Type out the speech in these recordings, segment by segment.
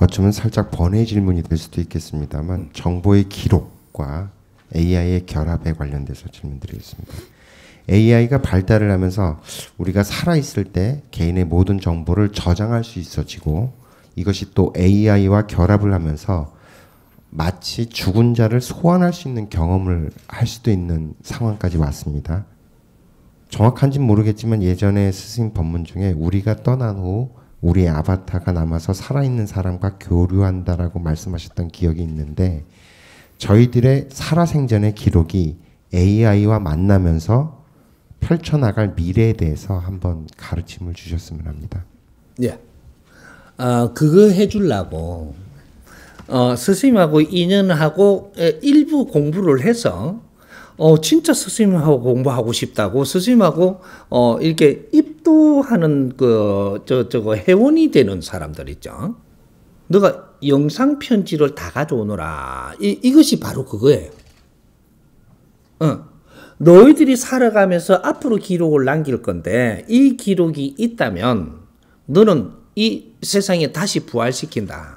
어쩌면 살짝 번외 질문이 될 수도 있겠습니다만 정보의 기록과 AI의 결합에 관련돼서 질문드리겠습니다. AI가 발달을 하면서 우리가 살아있을 때 개인의 모든 정보를 저장할 수 있어지고 이것이 또 AI와 결합을 하면서 마치 죽은 자를 소환할 수 있는 경험을 할 수도 있는 상황까지 왔습니다. 정확한지는 모르겠지만 예전에 스승님 법문 중에 우리가 떠난 후 우리의 아바타가 남아서 살아있는 사람과 교류한다라고 말씀하셨던 기억이 있는데 저희들의 살아생전의 기록이 AI와 만나면서 펼쳐나갈 미래에 대해서 한번 가르침을 주셨으면 합니다. 예. 아, 그거 해주려고 스님하고 인연하고 일부 공부를 해서 진짜 스님하고 공부하고 싶다고 스님하고 이렇게 입도하는 그 저거 회원이 되는 사람들 있죠. 너가 영상 편지를 다 가져오너라. 이것이 바로 그거예요. 너희들이 살아가면서 앞으로 기록을 남길 건데 이 기록이 있다면 너는 이 세상에 다시 부활시킨다.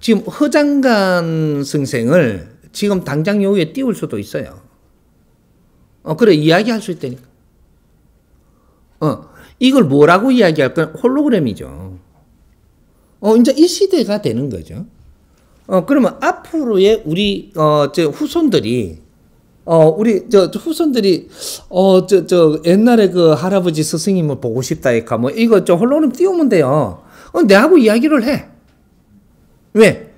지금 허장간 선생을 지금 당장 여기에 띄울 수도 있어요. 그래 이야기할 수 있다니까. 이걸 뭐라고 이야기할 건 홀로그램이죠. 이제 이 시대가 되는 거죠. 그러면 앞으로의 우리 후손들이 우리 후손들이 옛날에 그 할아버지 스승님을 보고 싶다니까 뭐 이거 홀로그램 띄우면 돼요. 내하고 이야기를 해. 왜?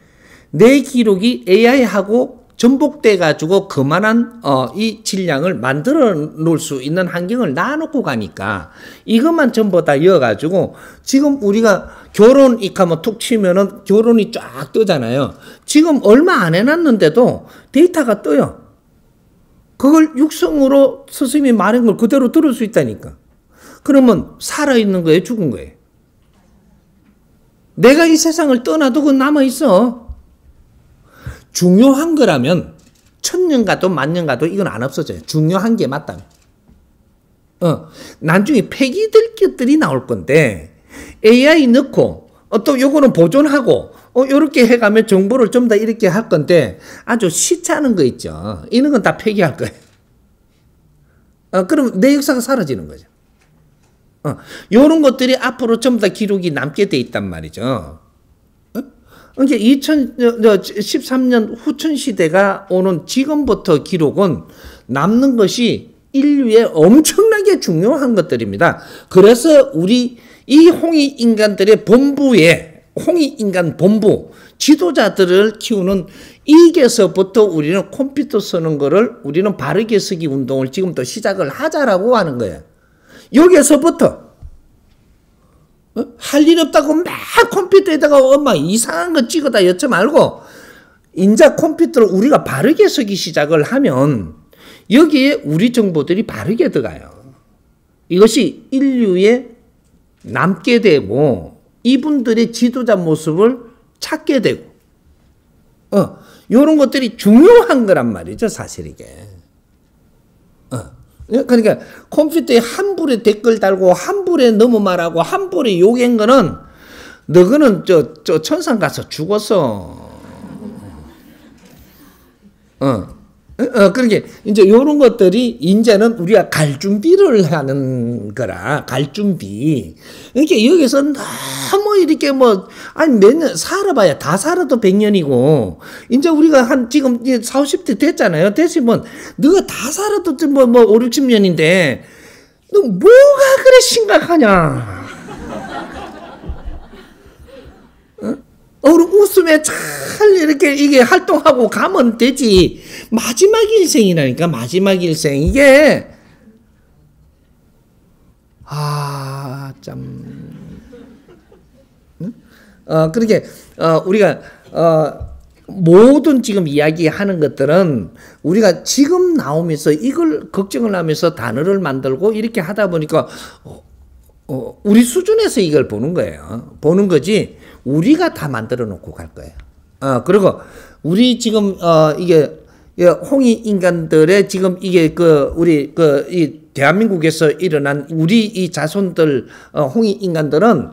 내 기록이 AI하고 전복돼가지고 그만한 이 질량을 만들어 놓을 수 있는 환경을 놔놓고 가니까 이것만 전부 다 이어가지고 지금 우리가 결혼 이카면 툭 치면은 결혼이 쫙 뜨잖아요. 지금 얼마 안 해놨는데도 데이터가 떠요. 그걸 육성으로 스승님이 말한 걸 그대로 들을 수 있다니까. 그러면 살아있는 거예요? 죽은 거예요? 내가 이 세상을 떠나도 그건 남아있어. 중요한 거라면 천년 가도 만년 가도 이건 안 없어져요. 중요한 게 맞다면. 나중에 폐기될 것들이 나올 건데 AI 넣고 또 요거는 보존하고 요렇게 해가면 정보를 좀 더 이렇게 할 건데 아주 시차는 거 있죠. 이런 건 다 폐기할 거예요. 그럼 내 역사가 사라지는 거죠. 요런 것들이 앞으로 전부 다 기록이 남게 돼 있단 말이죠. 이제 2013년 후천시대가 오는 지금부터 기록은 남는 것이 인류에 엄청나게 중요한 것들입니다. 그래서 우리 이 홍익인간들의 본부에 홍익인간 본부 지도자들을 키우는 이게서부터 우리는 컴퓨터 쓰는 거를 우리는 바르게 쓰기 운동을 지금부터 시작을 하자라고 하는 거예요. 여기에서부터 할 일 없다고 막 컴퓨터에다가 막 이상한 거 찍어다 여쭤 말고 인자 컴퓨터를 우리가 바르게 쓰기 시작을 하면 여기에 우리 정보들이 바르게 들어가요. 이것이 인류에 남게 되고 이분들의 지도자 모습을 찾게 되고 이런 것들이 중요한 거란 말이죠. 사실 이게. 그러니까 컴퓨터에 함부로 댓글 달고 함부로 너무 말하고 함부로 욕한 거는 너거는 저 천상 가서 죽었어. 그러니까 이제 요런 것들이 이제는 우리가 갈 준비를 하는 거라. 갈 준비. 그러니까 여기서 너무 이렇게 아니 몇 년 살아봐야 다 살아도 100년이고 이제 우리가 한 지금 40, 50대 됐잖아요. 됐으면 너가 다 살아도 5, 60년인데 너 뭐가 그래 심각하냐. 우리 웃음에 잘 이렇게 이게 활동하고 가면 되지. 마지막 일생이라니까, 마지막 일생. 이게, 참. 그렇게, 우리가, 모든 지금 이야기하는 것들은 우리가 지금 나오면서 이걸 걱정을 하면서 단어를 만들고 이렇게 하다 보니까, 우리 수준에서 이걸 보는 거예요. 보는 거지. 우리가 다 만들어 놓고 갈 거예요. 그리고 우리 지금 이게 홍익 인간들의 지금 이게 그 우리 그 이 대한민국에서 일어난 우리 이 자손들 홍익 인간들은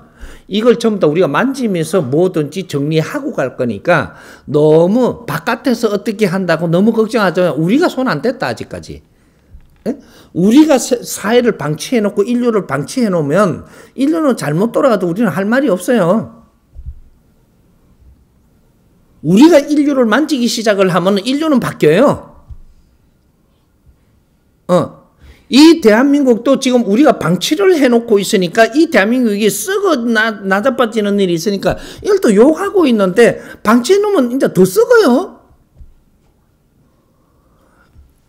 이걸 전부 다 우리가 만지면서 뭐든지 정리하고 갈 거니까 너무 바깥에서 어떻게 한다고 너무 걱정하자면 우리가 손 안 댔다 아직까지. 예? 우리가 사회를 방치해놓고 인류를 방치해놓으면 인류는 잘못 돌아가도 우리는 할 말이 없어요. 우리가 인류를 만지기 시작을 하면 인류는 바뀌어요. 이 대한민국도 지금 우리가 방치를 해놓고 있으니까 이 대한민국이 썩어 나자빠지는 일이 있으니까 이걸 또 욕하고 있는데 방치해놓으면 이제 더 썩어요.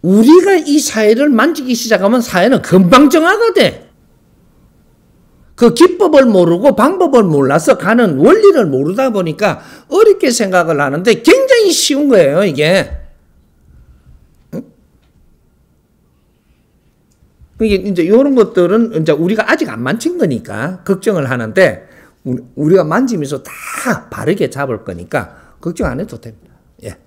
우리가 이 사회를 만지기 시작하면 사회는 금방 정화가 돼. 그 기법을 모르고 방법을 몰라서 가는 원리를 모르다 보니까 어렵게 생각을 하는데 굉장히 쉬운 거예요, 이게. 그러니까 이제 이런 것들은 이제 우리가 아직 안 만진 거니까 걱정을 하는데 우리가 만지면서 다 바르게 잡을 거니까 걱정 안 해도 됩니다. 예.